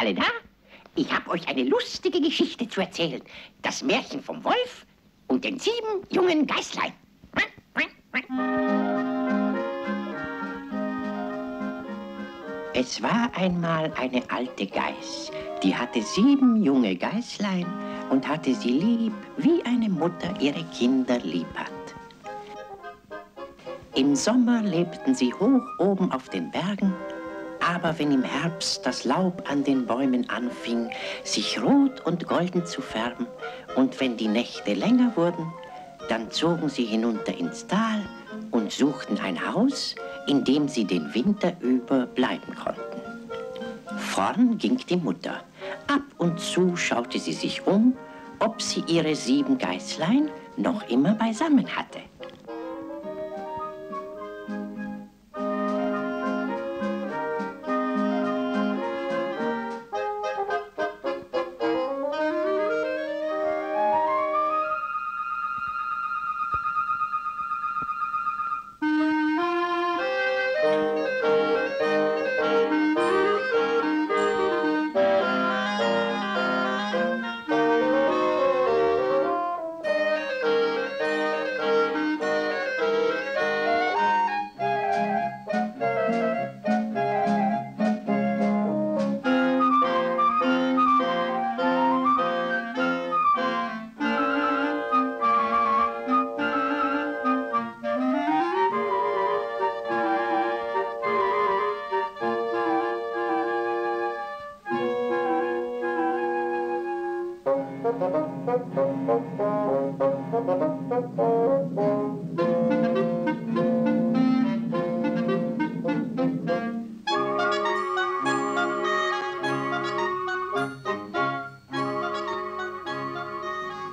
alle da? Ich habe euch eine lustige Geschichte zu erzählen. Das Märchen vom Wolf und den 7 jungen Geißlein. Es war einmal eine alte Geiß, die hatte 7 junge Geißlein und hatte sie lieb, wie eine Mutter ihre Kinder lieb hat. Im Sommer lebten sie hoch oben auf den Bergen, aber wenn im Herbst das Laub an den Bäumen anfing, sich rot und golden zu färben, und wenn die Nächte länger wurden, dann zogen sie hinunter ins Tal und suchten ein Haus, in dem sie den Winter über bleiben konnten. Vorn ging die Mutter. Ab und zu schaute sie sich um, ob sie ihre 7 Geißlein noch immer beisammen hatte.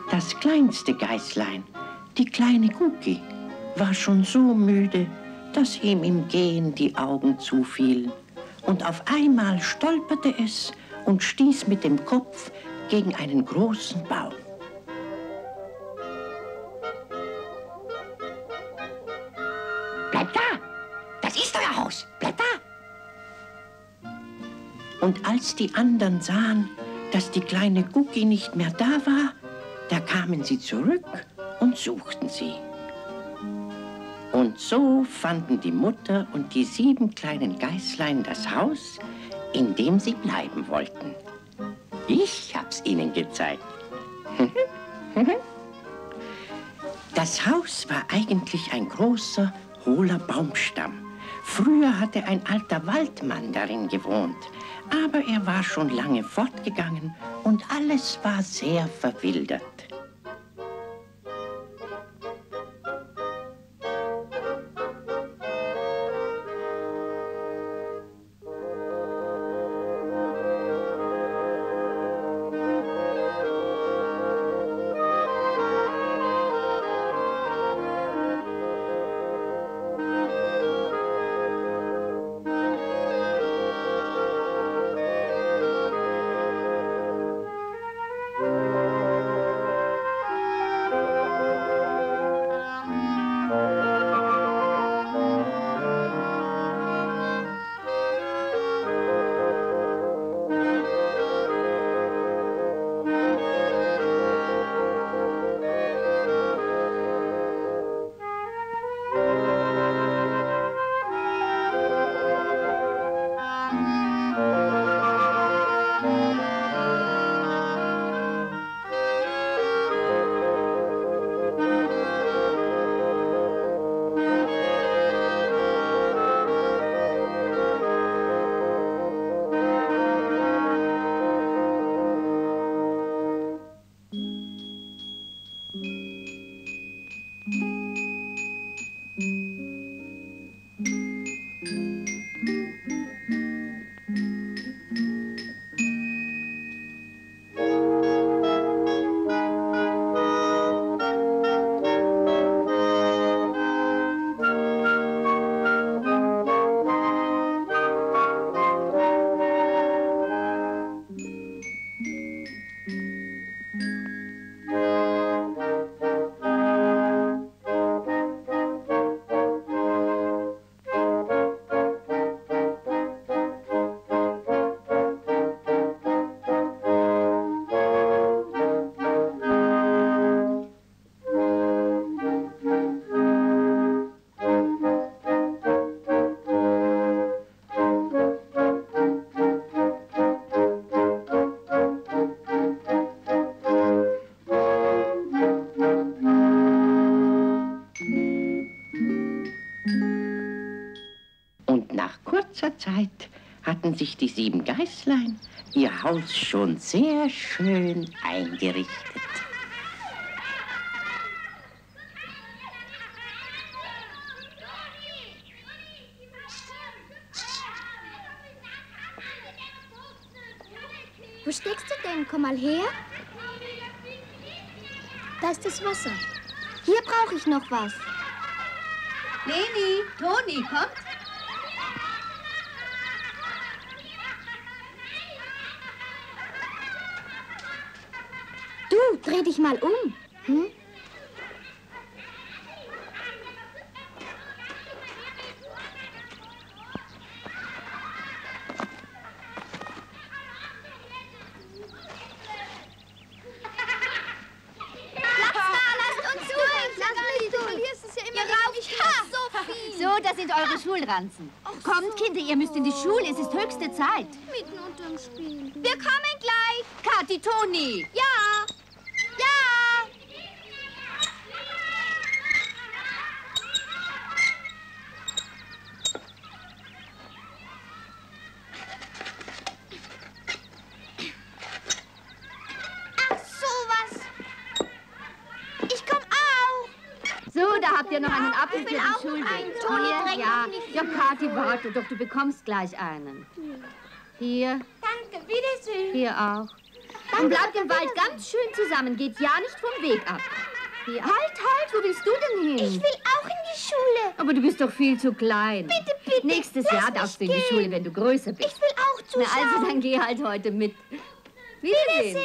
Das kleinste Geißlein, die kleine Gucki, war schon so müde, dass ihm im Gehen die Augen zufielen. Und auf einmal stolperte es und stieß mit dem Kopf gegen einen großen Baum. Bleib da! Das ist euer Haus! Bleib da! Und als die anderen sahen, dass die kleine Gucki nicht mehr da war, da kamen sie zurück und suchten sie. Und so fanden die Mutter und die 7 kleinen Geißlein das Haus, in dem sie bleiben wollten. Ich hab's ihnen gezeigt. Das Haus war eigentlich ein großer, hohler Baumstamm. Früher hatte ein alter Waldmann darin gewohnt, aber er war schon lange fortgegangen und alles war sehr verwildert. kurzer Zeit hatten sich die 7 Geißlein ihr Haus schon sehr schön eingerichtet. Wo steckst du denn? Komm mal her. Da ist das Wasser. Hier brauche ich noch was. Leni, Toni, kommt. Du, dreh dich mal um. Hm? Eure Schulranzen. So. Kommt, Kinder, ihr müsst in die Schule, es ist höchste Zeit. Mitten unterm Spiel. Wir kommen gleich. Kathi, Toni. Ja. Ja. Ach, sowas. Ich komm auch. So, da habt ihr noch einen Apfel für die Schule. Ja, Kathi, warte doch, du bekommst gleich einen. Hier. Danke, wiedersehen. Hier auch. Danke, und bleibt im Wald ganz schön zusammen, geht ja nicht vom Weg ab. Hier. Halt, wo willst du denn hin? Ich will auch in die Schule. Aber du bist doch viel zu klein. Bitte, bitte. Nächstes Jahr darfst du in die Schule, wenn du größer bist. Ich will auch zuschauen. Na also, dann geh halt heute mit. Wiedersehen.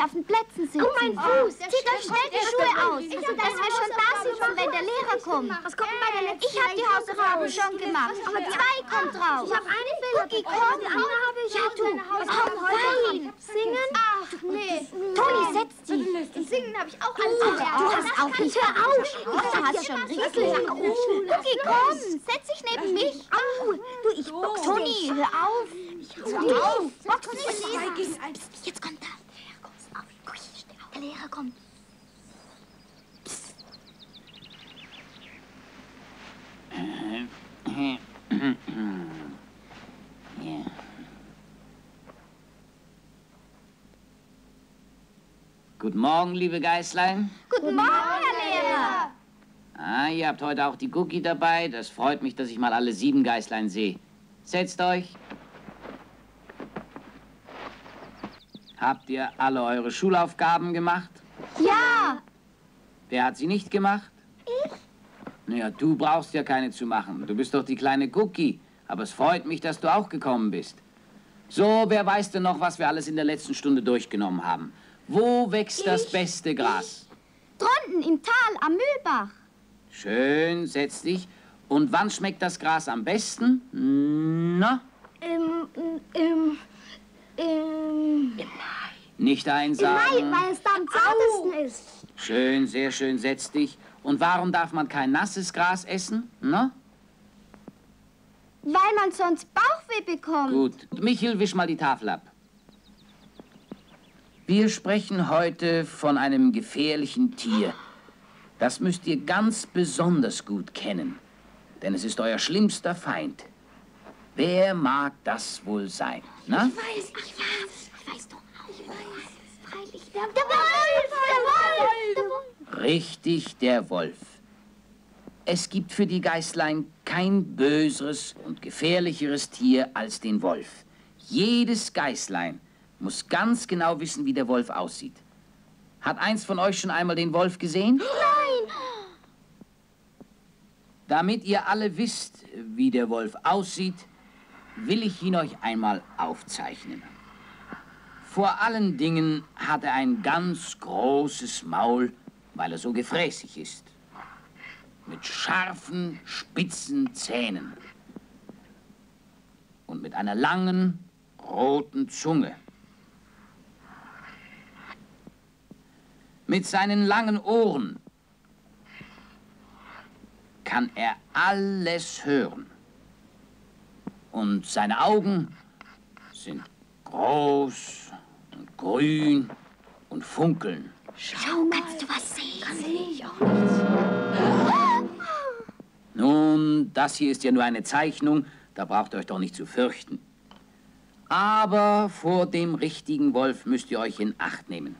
Auf den Plätzen sitzen. Oh, mein Fuß. Zieht euch schnell die Schuhe aus, dass wir schon da sitzen, wenn der Lehrer kommt. Was kommt bei der letzten? Ich habe die Hausaufgaben schon gemacht, aber zwei kommt drauf. Ich habe eine Cookie, komm. Ja, du. Komm, rein. Singen? Ach, nee. Toni, setz dich. Singen habe ich auch alles gelernt. Du hast auch nicht. Hör auf. Du hast schon richtig. Cookie, komm. Setz dich neben mich. Au. Du, ich box. Toni, hör auf. Hör auf. Box nicht. Jetzt kommt er. Der Lehrer kommt. Psst. Ja. Guten Morgen, liebe Geißlein. Guten Morgen, Herr Lehrer. Ah, ihr habt heute auch die Cookie dabei. Das freut mich, dass ich mal alle 7 Geißlein sehe. Setzt euch. Habt ihr alle eure Schulaufgaben gemacht? Ja! Wer hat sie nicht gemacht? Ich. Naja, du brauchst ja keine zu machen. Du bist doch die kleine Cookie. Aber es freut mich, dass du auch gekommen bist. So, wer weiß denn noch, was wir alles in der letzten Stunde durchgenommen haben? Wo wächst das beste Gras? Drunten im Tal am Mühlbach. Schön, setz dich. Und wann schmeckt das Gras am besten? Na? Im Mai. Nicht einsam. Im Mai, weil es da am zartesten ist. Schön, sehr schön, setz dich. Und warum darf man kein nasses Gras essen, ne? Weil man sonst Bauchweh bekommt. Gut. Michel, wisch mal die Tafel ab. Wir sprechen heute von einem gefährlichen Tier. Das müsst ihr ganz besonders gut kennen. Denn es ist euer schlimmster Feind. Wer mag das wohl sein? Na? Ich weiß doch auch. Ich weiß, freilich. Der Wolf! Der Wolf! Richtig, der Wolf. Es gibt für die Geißlein kein böseres und gefährlicheres Tier als den Wolf. Jedes Geißlein muss ganz genau wissen, wie der Wolf aussieht. Hat eins von euch schon einmal den Wolf gesehen? Nein! Damit ihr alle wisst, wie der Wolf aussieht, will ich ihn euch einmal aufzeichnen. Vor allen Dingen hat er ein ganz großes Maul, weil er so gefräßig ist. Mit scharfen, spitzen Zähnen. Und mit einer langen, roten Zunge. Mit seinen langen Ohren kann er alles hören. Und seine Augen sind groß und grün und funkeln. Schau, kannst du was sehen? Kann ich auch nicht. Nun, das hier ist ja nur eine Zeichnung, da braucht ihr euch doch nicht zu fürchten. Aber vor dem richtigen Wolf müsst ihr euch in Acht nehmen.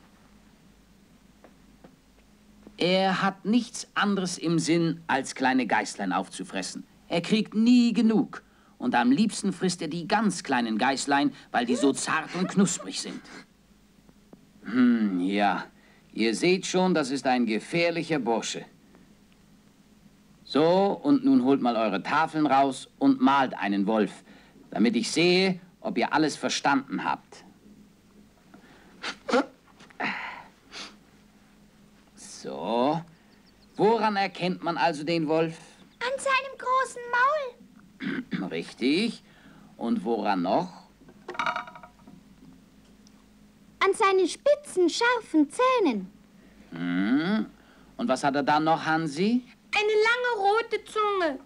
Er hat nichts anderes im Sinn, als kleine Geißlein aufzufressen. Er kriegt nie genug. Und am liebsten frisst er die ganz kleinen Geißlein, weil die so zart und knusprig sind. Ja, ihr seht schon, das ist ein gefährlicher Bursche. So, und nun holt mal eure Tafeln raus und malt einen Wolf, damit ich sehe, ob ihr alles verstanden habt. So, woran erkennt man also den Wolf? An seinem großen Maul. Richtig. Und woran noch? An seinen spitzen, scharfen Zähnen. Hm. Und was hat er da noch, Hansi? Eine lange rote Zunge.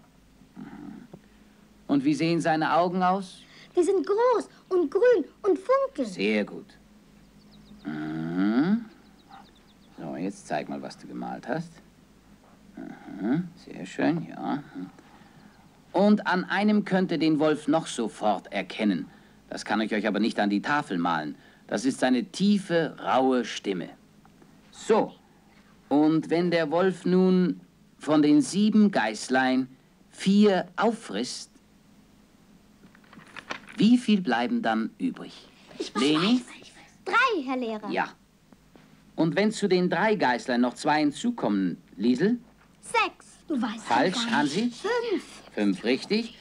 Und wie sehen seine Augen aus? Die sind groß und grün und funkeln. Sehr gut. Hm. So, jetzt zeig mal, was du gemalt hast. Aha, sehr schön, ja. Und an einem könnt ihr den Wolf noch sofort erkennen. Das kann ich euch aber nicht an die Tafel malen. Das ist seine tiefe, raue Stimme. So, und wenn der Wolf nun von den 7 Geißlein 4 auffrisst, wie viel bleiben dann übrig? Leni? 3, Herr Lehrer. Ja. Und wenn zu den 3 Geißlein noch 2 hinzukommen, Liesel? 6. Du weißt falsch, Hansi? 5. 5, richtig.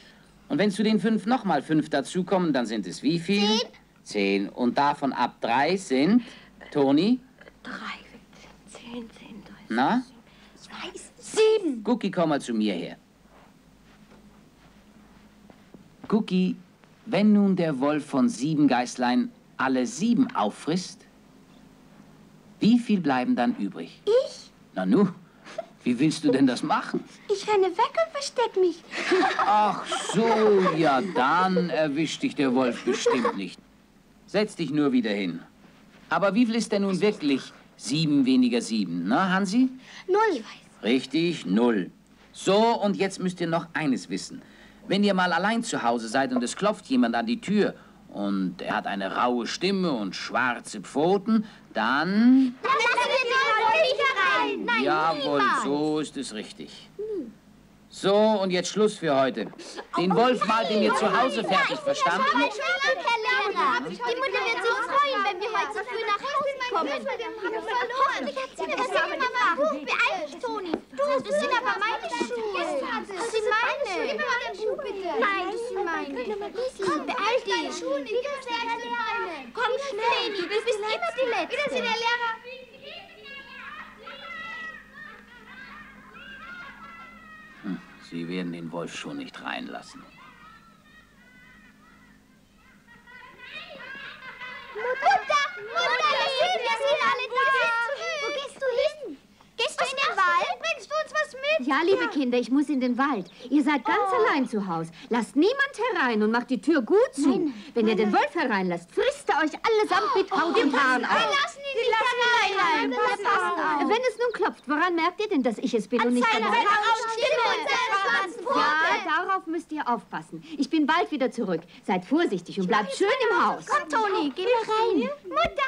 Und wenn zu den 5 nochmal 5 dazukommen, dann sind es wie viel? 10. Und davon ab 3 sind, Toni? 3, 10, 10, 10. Na? Ich weiß. 7. Gucki, komm mal zu mir her. Gucki, wenn nun der Wolf von 7 Geißlein alle 7 auffrisst, wie viel bleiben dann übrig? Ich? Na nu, wie willst du denn das machen? Ich renne weg und versteck mich. Ach so, ja, dann erwischt dich der Wolf bestimmt nicht. Setz dich nur wieder hin. Aber wie viel ist denn nun wirklich 7 weniger 7, ne, Hansi? 0. Richtig, 0. So, und jetzt müsst ihr noch eines wissen. Wenn ihr mal allein zu Hause seid und es klopft jemand an die Tür, und er hat eine raue Stimme und schwarze Pfoten, dann... Dann lassen wir den Wolf nicht herein! Jawohl, so ist es richtig. So, und jetzt Schluss für heute. Den Wolf malt ihr mir zu Hause fertig, verstanden? Die Mutter wird sich freuen, wenn wir heute so früh nach Hause kommen. Hoffentlich hat sie mir das immer mal Buch. Beeil dich, Toni. Das sind aber meine Schuhe. Das sind meine. Nein, das sind meine. Komm, beeil dich. Komm schnell, Leni, du bist immer die Letzte. Wiedersehen, Herr Lehrer. Sie werden den Wolf schon nicht reinlassen. Ja, liebe Kinder, ich muss in den Wald. Ihr seid ganz allein zu Hause. Lasst niemand herein und macht die Tür gut zu. Nein. Wenn ihr den Wolf hereinlasst, frisst er euch allesamt mit Haut und Haaren auf. Wir lassen ihn nicht allein. Wenn es nun klopft, woran merkt ihr denn, dass ich es bin und nicht allein? Ja, darauf müsst ihr aufpassen. Ich bin bald wieder zurück. Seid vorsichtig und bleibt schön im Haus. Komm, Toni, geh rein. Mutter!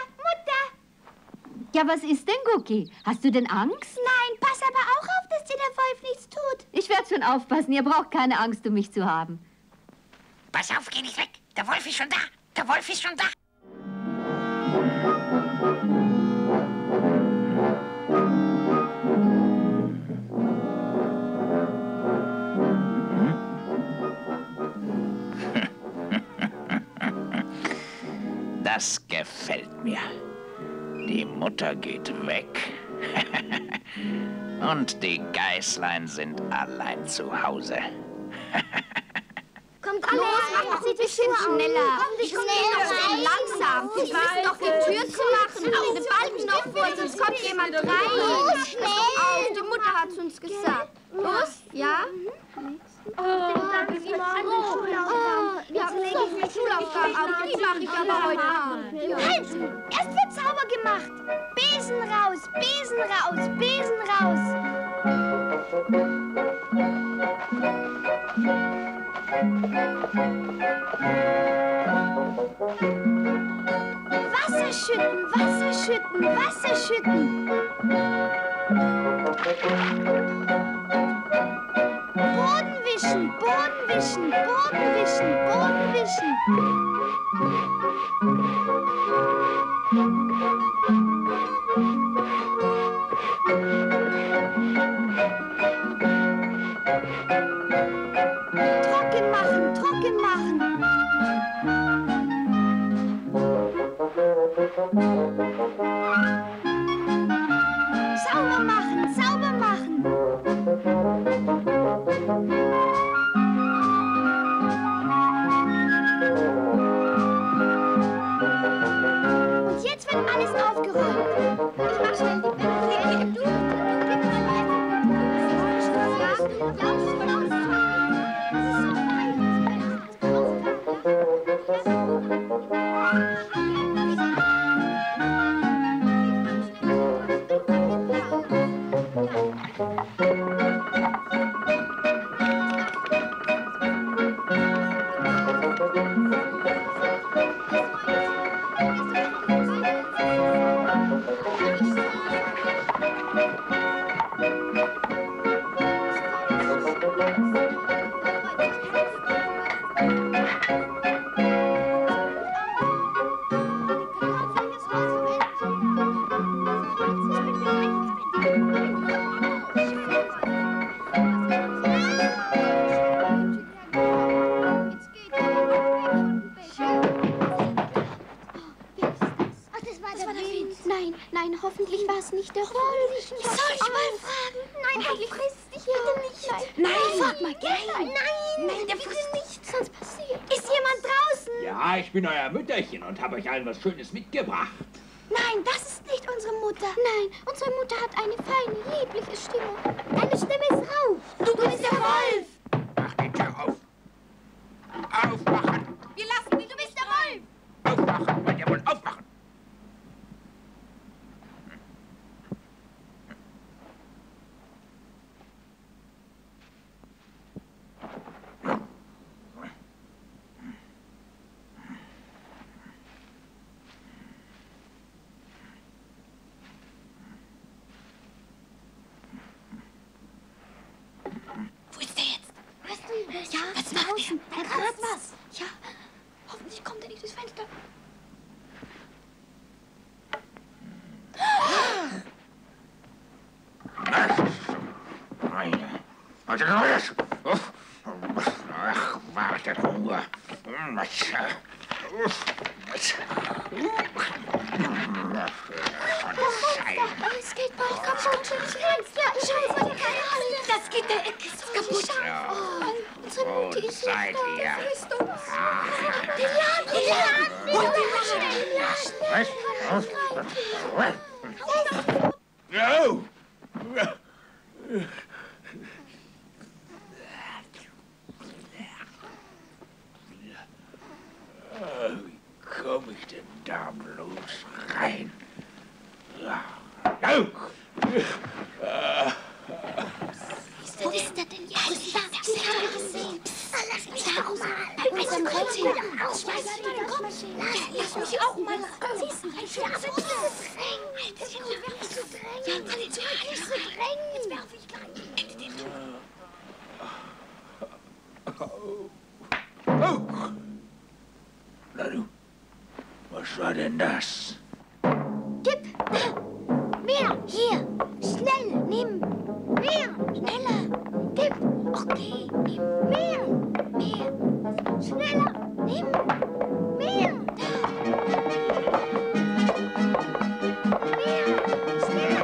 Ja, was ist denn, Gucki? Hast du denn Angst? Nein, pass aber auch auf, dass dir der Wolf nichts tut. Ich werde schon aufpassen. Ihr braucht keine Angst, um mich zu haben. Pass auf, geh nicht weg. Der Wolf ist schon da. Der Wolf ist schon da. Das gefällt mir. Die Mutter geht weg und die Geißlein sind allein zu Hause. Komm, mach sie ein bisschen schneller. Ich komme noch so langsam. Ich muss noch die Tür zu machen. Auf den Balken noch vor, sonst kommt jemand rein. Auf, die Mutter hat es uns gesagt. Los, ja? Jetzt lege ich mir Schulaufgaben auf. Die mache ich aber heute Abend. Halt! Erst wird sauber gemacht. Besen raus, Besen raus, Besen raus. Wasser schütten, Wasser schütten, Wasser schütten. Boden wischen, Boden wischen, Boden wischen. Trocken machen, trocken machen. Sauber machen, sauber machen. Ich bin euer Mütterchen und habe euch allen was Schönes mitgebracht. Nein, das ist nicht unsere Mutter. Nein, unsere Mutter hat eine feine, liebliche Stimme. Deine Stimme ist rauf. Du bist der Wolf. Mach die Tür auf. Aufwachen. Wir lassen dich, du bist der Wolf. Aufwachen, wollt ihr wohl aufwachen? Ach, warte nur. Es geht bald, komm schon, schau, das geht der Eck ist kaputt. Wo seid ihr? Die Laden. da bloß rein. Ja. Wo ist er denn jetzt? Ich habe ihn gesehen. Lass mich auch mal. Ich lass mich auch mal. Siehst du, ich bin so gedrängt. Ich bin so gedrängt. Ja, alle zu gedrängt. Jetzt werfe ich gleich. Oh! Na du, was war denn das? Gib! Mehr! Hier! Schnell! Nimm! Mehr! Schneller! Gib! Okay! Nimm! Mehr! Mehr! Schneller! Nimm! Mehr! Mehr! Schneller!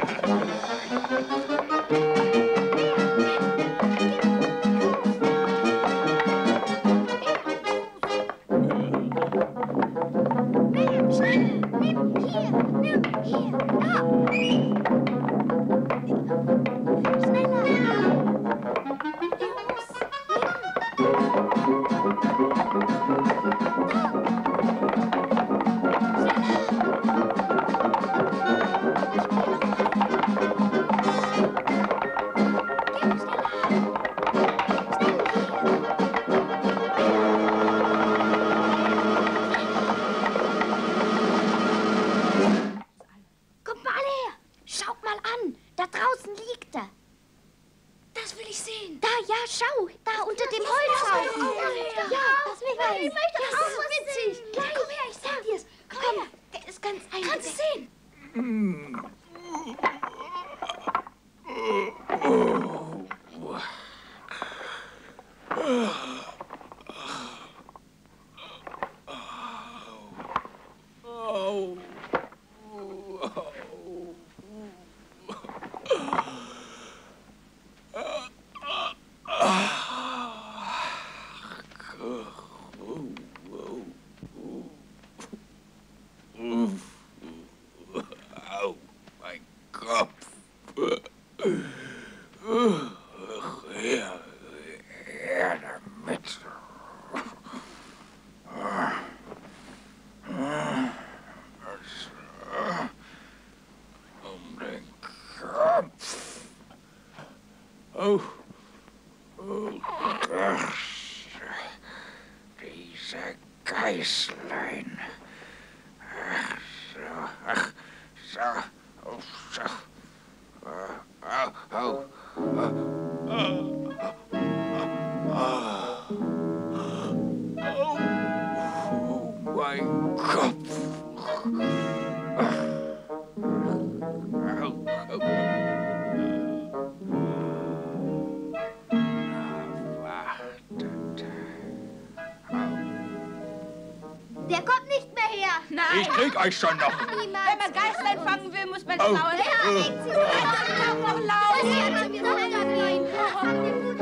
Ich schon noch. Wenn man Geißlein fangen will, muss man schauen. Ja, ich zieh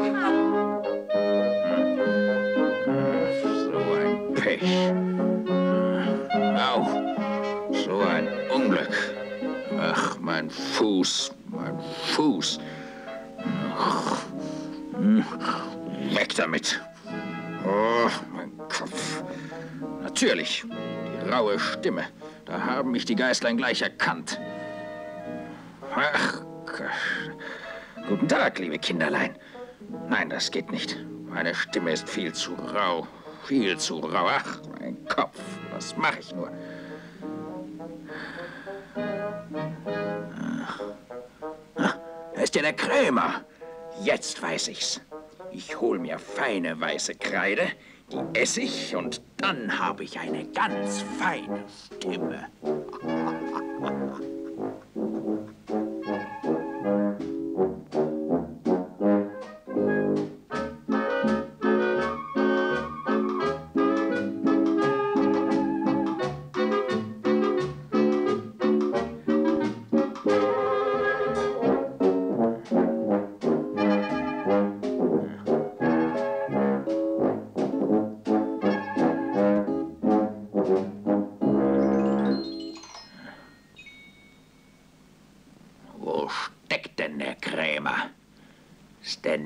noch so ein Pech. Au, so ein Unglück. Ach, mein Fuß, mein Fuß. Weg damit. Oh, mein Kopf. Natürlich, die raue Stimme. Da haben mich die Geißlein gleich erkannt. Ach, guten Tag, liebe Kinderlein. Nein, das geht nicht. Meine Stimme ist viel zu rau. Viel zu rau. Ach, mein Kopf. Was mache ich nur? Ach, da ist ja der Krämer. Jetzt weiß ich's. Ich hol mir feine weiße Kreide, die esse ich und dann habe ich eine ganz feine Stimme.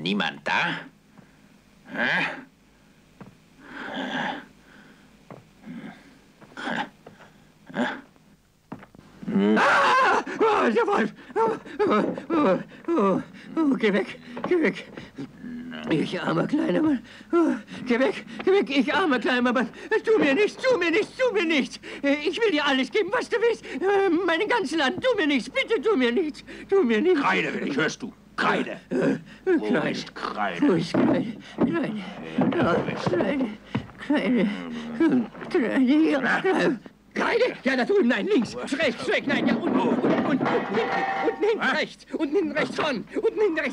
Niemand da? Ah! Oh, der Wolf! Oh, geh weg, geh weg. Ich armer kleiner Mann. Oh, geh weg, geh weg, ich armer kleiner Mann. Tu mir nichts, tu mir nichts, tu mir nichts. Ich will dir alles geben, was du willst. Meinen ganzen Land, tu mir nichts, bitte tu mir nichts. Tu mir nichts. Kreide will ich, hörst du? Kreide. Wo ist Kreide? Wo ist Kreide? Kreide. Ja, Kreide. Kreide. Kreide. Kreide? Ja, da drüben, nein, links, rechts, schräg, nein, ja, unten hinten rechts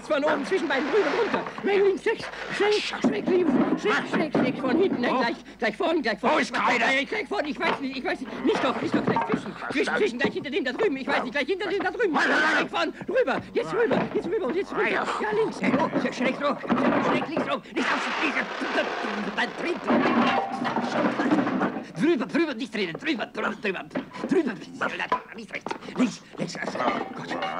vorn, oben zwischen beiden Brüdern runter, nein, links, rechts, schräg, links, schräg, von hinten, nein, gleich vorn. Wo ist Kreide? Gleich vorn, ich weiß nicht, nicht doch, gleich zwischen, gleich hinter dem da drüben, gleich vorn, rüber und jetzt rüber, ja, links, schräg links rum, nicht auf die Fliege, dann drüben, drüber, nicht reden, drüber, nicht rechts, links, Gott, da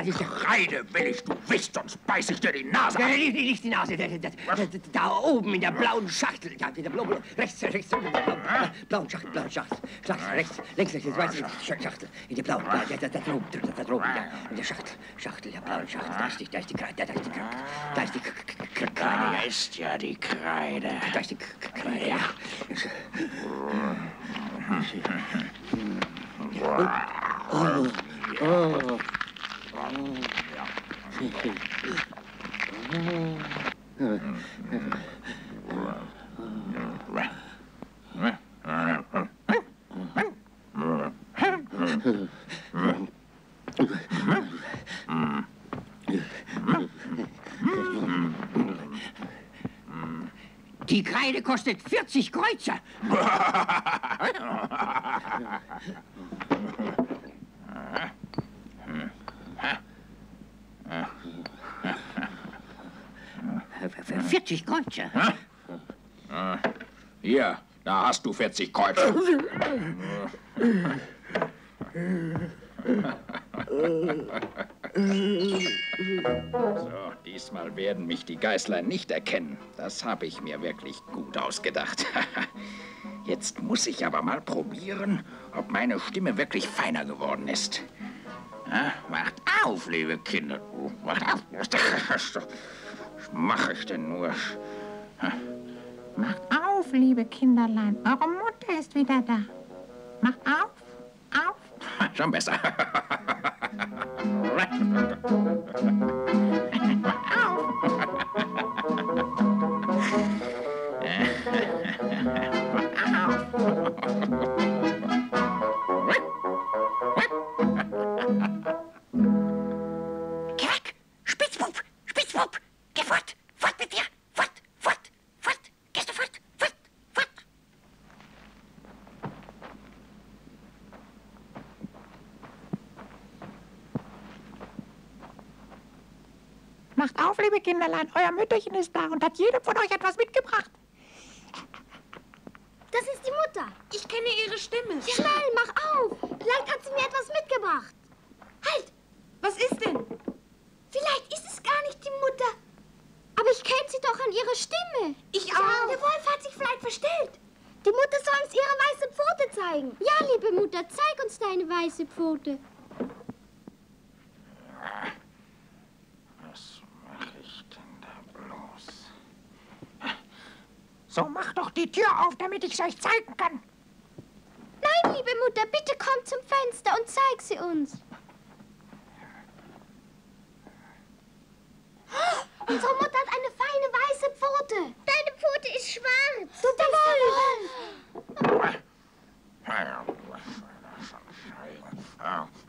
ist der Kreide, will ich, du wichst, sonst beiß ich dir die Nase an. Nicht die Nase, da oben in der blauen Schachtel, rechts, blauen Schachtel, links, jetzt weiß ich, Schachtel, in der blauen, da droben, in der Schachtel, der blauen Schachtel, da ist die Kreide, da ist ja die Kreide, ja. Die Kreide kostet 40 Kreuzer. Für 40 Kreuzer? Hier, da hast du 40 Kreuzer. So, diesmal werden mich die Geißlein nicht erkennen. Das habe ich mir wirklich gut ausgedacht. Jetzt muss ich aber mal probieren, ob meine Stimme wirklich feiner geworden ist. Ja, macht auf, liebe Kinder. Macht auf. Was mache ich denn nur? Ja. Macht auf, liebe Kinderlein. Eure Mutter ist wieder da. Macht auf. Schon besser. Kerk, Spitzbub, geh fort mit dir, fort, gehst du fort. Macht auf, liebe Kinderlein, euer Mütterchen ist da und hat jedem von euch etwas mitgebracht. Das ist die Mutter. Ich kenne ihre Stimme. Ja. Schnell, mach auf. Vielleicht hat sie mir etwas mitgebracht. Halt! Was ist denn? Vielleicht ist es gar nicht die Mutter. Aber ich kenne sie doch an ihrer Stimme. Ich auch. Der Wolf hat sich vielleicht verstellt. Die Mutter soll uns ihre weiße Pfote zeigen. Ja, liebe Mutter, zeig uns deine weiße Pfote. Was mache ich denn da bloß? So, mach doch die Tür auf, damit ich es euch zeigen kann. Nein, liebe Mutter, bitte komm zum Fenster und zeig sie uns. Unsere Mutter hat eine feine weiße Pfote. Deine Pfote ist schwarz.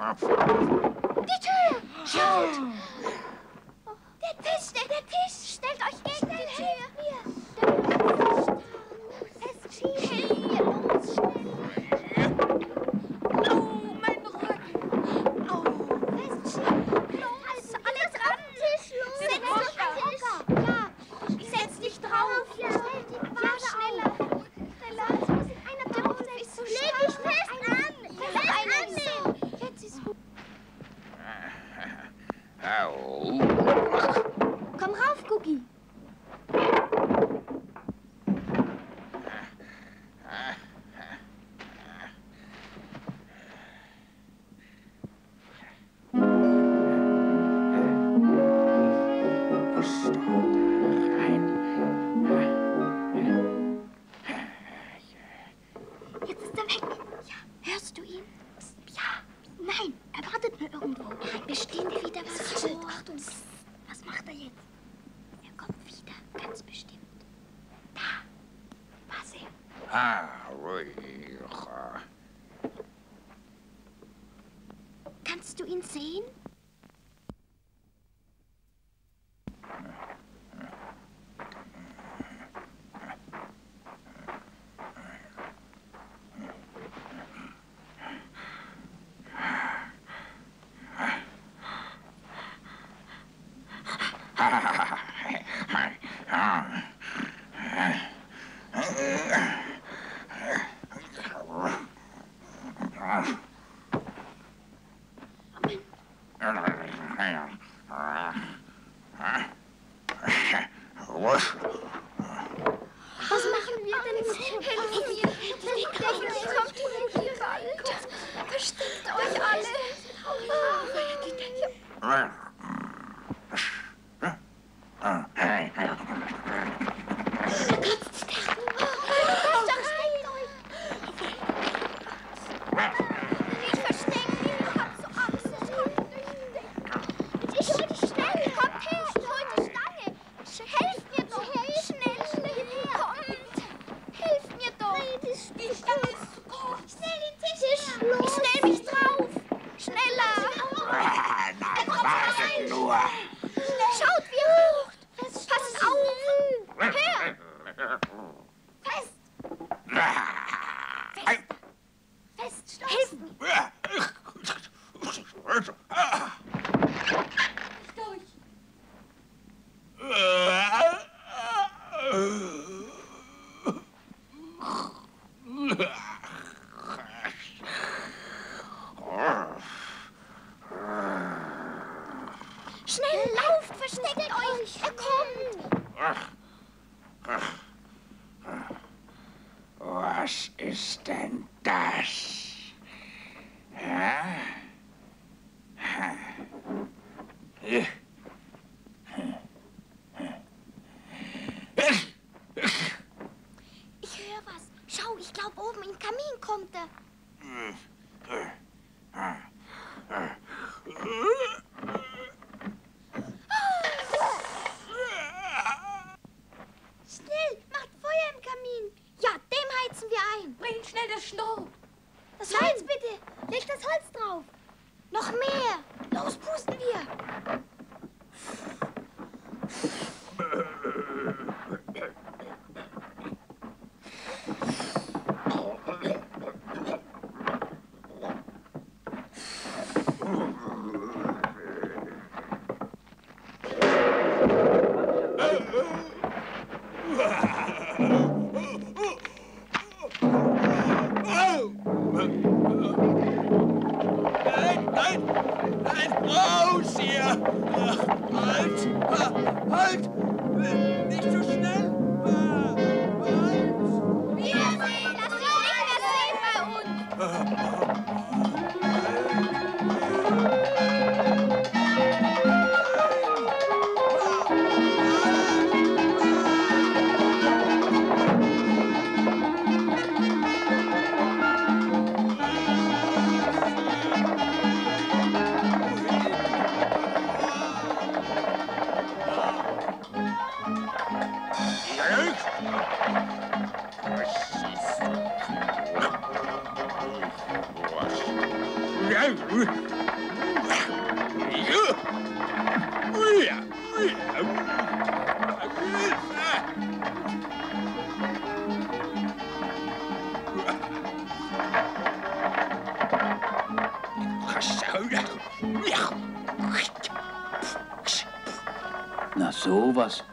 Du Wolf. Die Tür. Schaut. Der Tisch. Stellt euch gegen die Tür. Es schießt uns schnell. Jetzt ist er weg. Ja, hörst du ihn? Ja. Nein, er wartet nur irgendwo. Bestimmt wieder was. Achtung. Was macht er jetzt? Er kommt wieder, ganz bestimmt. Da. Was er? Ah, ruhig. Kannst du ihn sehen? Na sowas.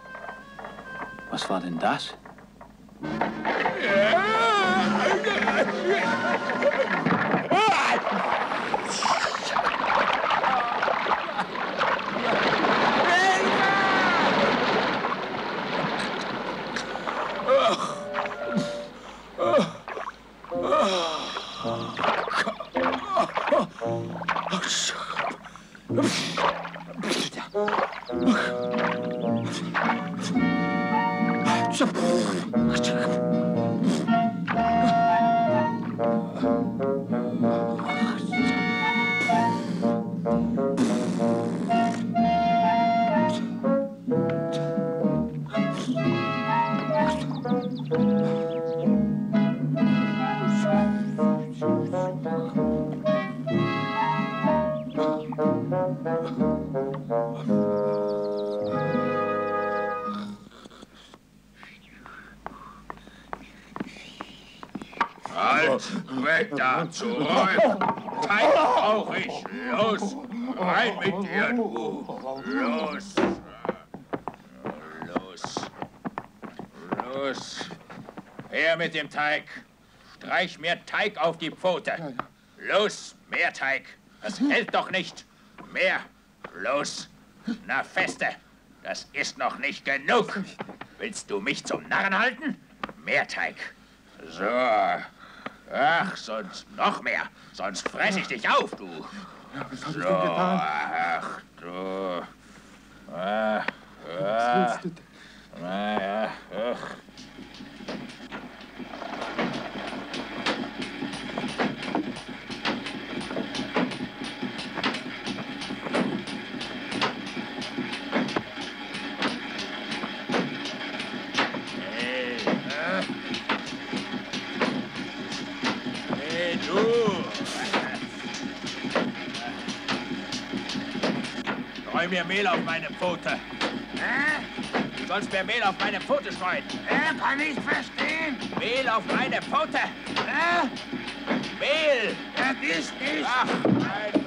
Was war denn das? Weg da, zurück! Zeit brauche ich! Los! Rein mit dir, du! Los! Los! Los! Her mit dem Teig! Streich mehr Teig auf die Pfote! Los! Mehr Teig! Das hält doch nicht! Mehr! Los! Na feste! Das ist noch nicht genug! Willst du mich zum Narren halten? Mehr Teig! So! Ach, sonst noch mehr. Sonst fress ich dich auf, du. So, ach, du. Ach, ach. Na ja, ach. Streue mir Mehl auf meine Pfote. Du sollst mir Mehl auf meine Pfote streuen. Kann ich verstehen. Mehl auf meine Pfote. Mehl. Das ist nicht. Ach, nein.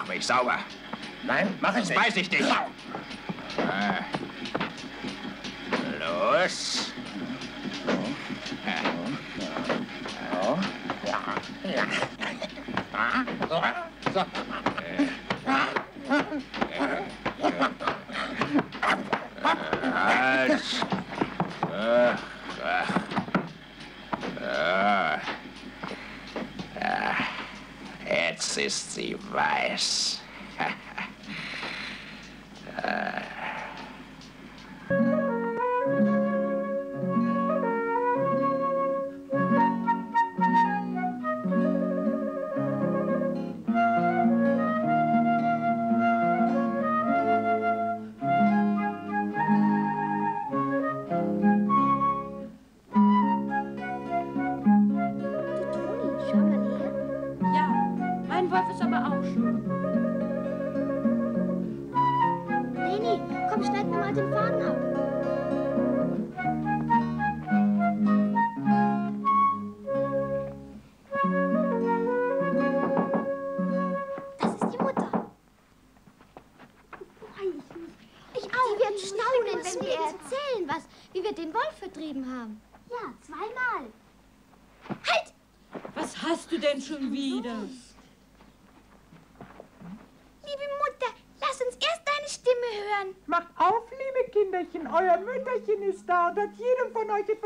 Mach mich sauber. Nein, mach ich nicht. Weiß ich nicht. Los. Jetzt ist sie weiß. Hab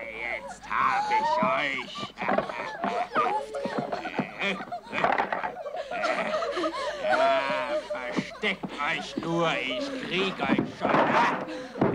ich euch! Steckt euch nur, ich krieg euch schon. Ja, die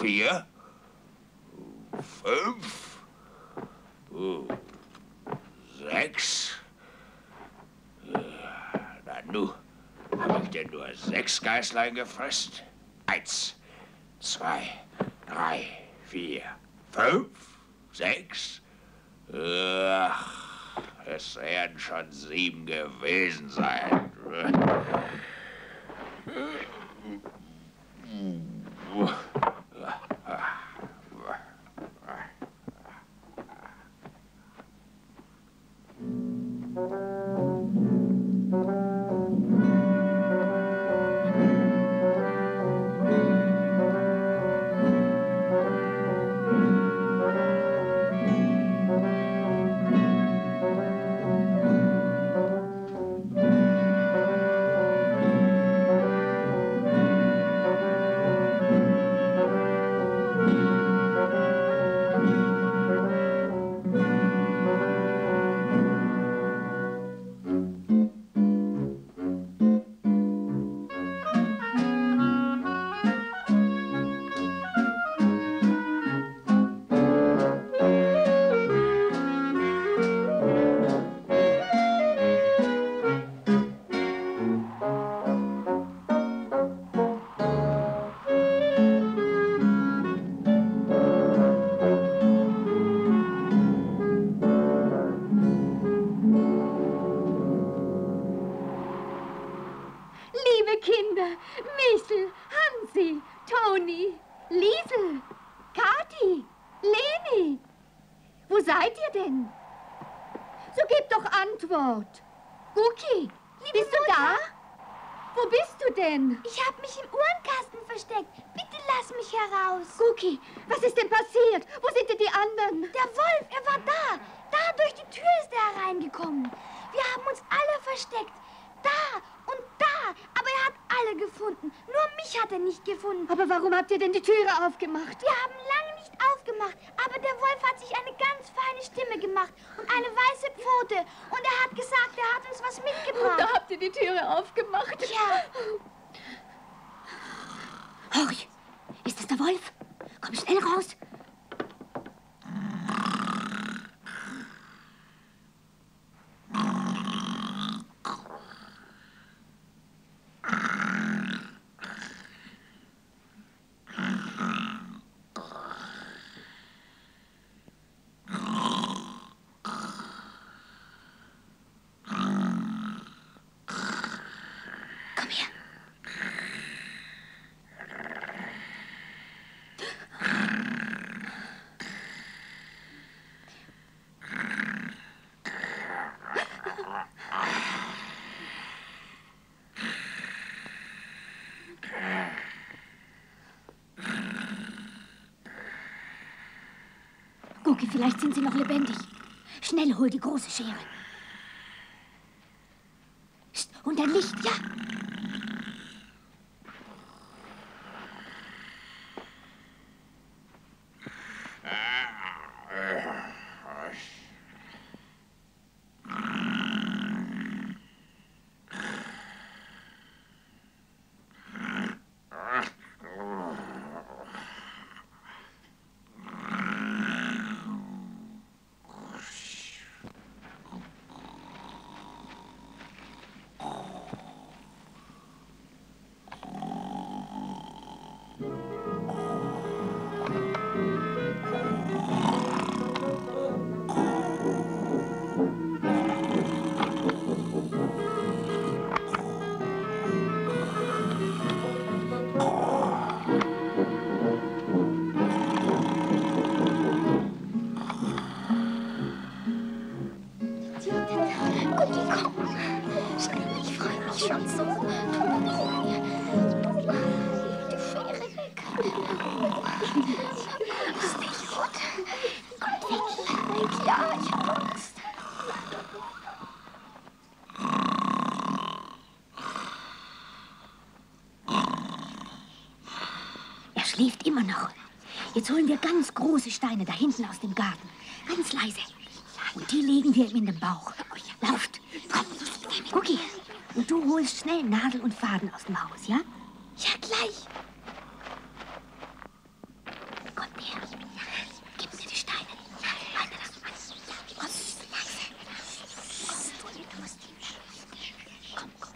Tür zu. So. Jetzt fress ich euch. Eins, zwei, drei, vier, fünf, sechs. Na nun, hab ich denn nur 6 Geißlein gefressen? 1, 2, 3, 4, 5, 6. Ach, es werden schon 7 gewesen sein. Aufgemacht. Wir haben lange nicht aufgemacht, aber der Wolf hat sich eine ganz feine Stimme gemacht und eine weiße Pfote. Und er hat gesagt, er hat uns was mitgebracht. Und da habt ihr die Türe aufgemacht? Ja. Horch, ist das der Wolf? Komm schnell raus. Auge, vielleicht sind sie noch lebendig. Schnell, hol die große Schere. Und ein Licht, ja. Schläft immer noch. Jetzt holen wir ganz große Steine da hinten aus dem Garten. Ganz leise. Und die legen wir ihm in den Bauch. Lauft. Komm, Cookie. Und du holst schnell Nadel und Faden aus dem Haus, ja? Ja, gleich. Kommt her. Gib mir die Steine. Weiter das. Komm, komm.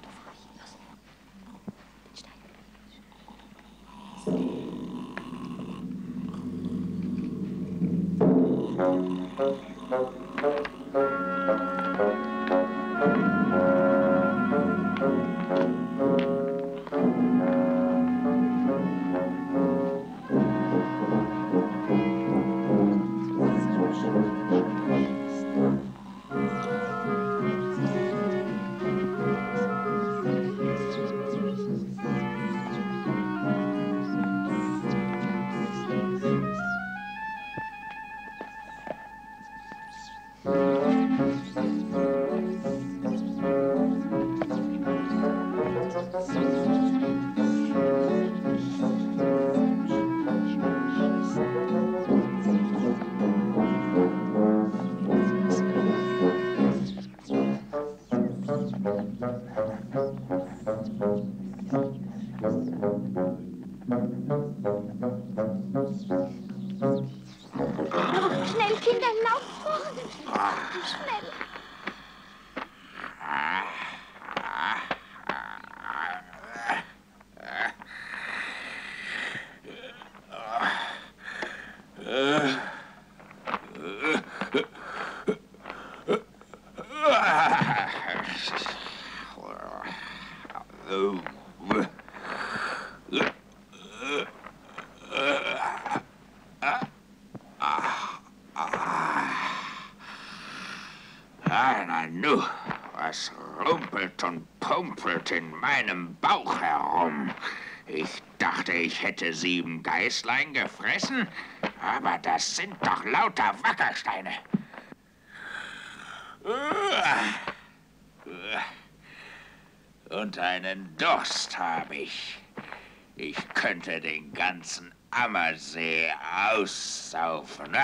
Na nu, was rumpelt und pumpelt in meinem Bauch herum? Ich dachte, ich hätte 7 Geißlein gefressen, aber das sind doch lauter Wackersteine. Und einen Durst habe ich. Ich könnte den ganzen Ammersee aussaufen.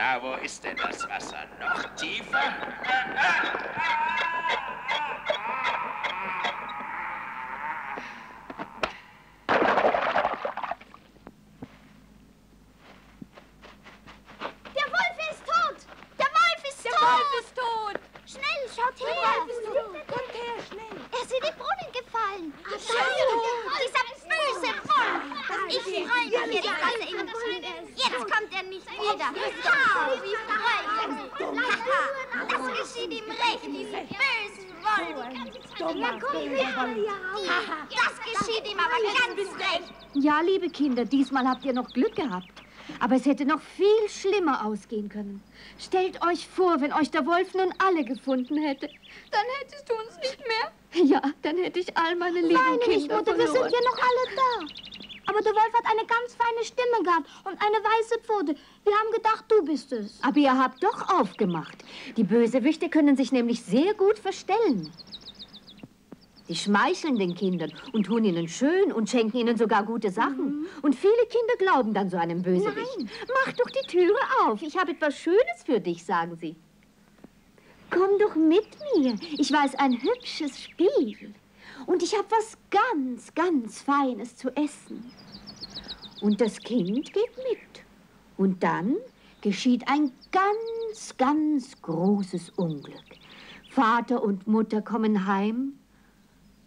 Na, wo ist denn das Wasser? Noch tiefer? Das geschieht ihm aber ganz recht. Ja, liebe Kinder, diesmal habt ihr noch Glück gehabt. Aber es hätte noch viel schlimmer ausgehen können. Stellt euch vor, wenn euch der Wolf nun alle gefunden hätte. Dann hättest du uns nicht mehr? Ja, dann hätte ich all meine lieben Kinder verloren. Nein, nicht, Mutter, wir sind ja noch alle da. Aber der Wolf hat eine ganz feine Stimme gehabt und eine weiße Pfote. Wir haben gedacht, du bist es. Aber ihr habt doch aufgemacht. Die Bösewichte können sich nämlich sehr gut verstellen. Sie schmeicheln den Kindern und tun ihnen schön und schenken ihnen sogar gute Sachen. Mhm. Und viele Kinder glauben dann so einem Bösewicht. Nein. Mach doch die Türe auf. Ich habe etwas Schönes für dich, sagen sie. Komm doch mit mir. Ich weiß ein hübsches Spiel. Und ich habe was ganz, ganz Feines zu essen. Und das Kind geht mit. Und dann geschieht ein ganz, ganz großes Unglück. Vater und Mutter kommen heim.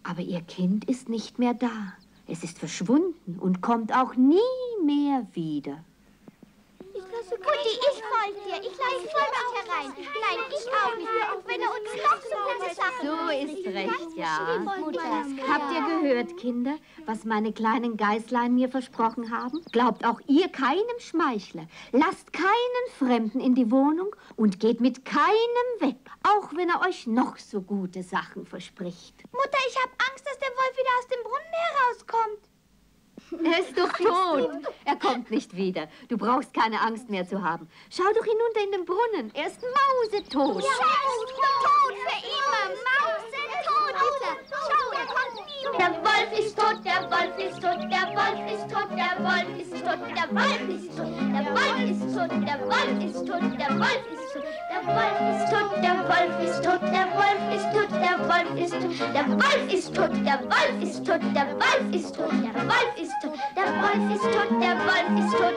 Aber ihr Kind ist nicht mehr da. Es ist verschwunden und kommt auch nie mehr wieder. Mutti, ich folge dir. Ich lasse voll herein. Nein, ich auch nicht. Auch wenn er uns noch so große Sachen macht. So ist recht, ja. Mutter. Habt ihr gehört, Kinder, was meine kleinen Geißlein mir versprochen haben? Glaubt auch ihr keinem Schmeichler. Lasst keinen Fremden in die Wohnung und geht mit keinem weg, auch wenn er euch noch so gute Sachen verspricht. Mutter, ich habe Angst, dass der Wolf wieder aus dem Brunnen herauskommt. Er ist doch tot. Er kommt nicht wieder. Du brauchst keine Angst mehr zu haben. Schau doch hinunter in den Brunnen. Er ist mausetot. Ja, er ist tot für immer. Mausetot. Schau, er kommt nie mehr. Der Wolf ist tot, der Wolf ist tot, der Wolf ist tot, der Wolf ist tot, der Wolf ist tot, der Wolf ist tot, der Wolf ist tot, der Wolf ist tot, der Wolf ist tot, der Wolf ist tot, der Wolf ist tot, der Wolf ist tot, der Wolf ist tot, der Wolf ist tot, der Wolf ist tot, der Wolf ist tot, der Wolf ist tot, der Wolf ist tot, der Wolf ist tot,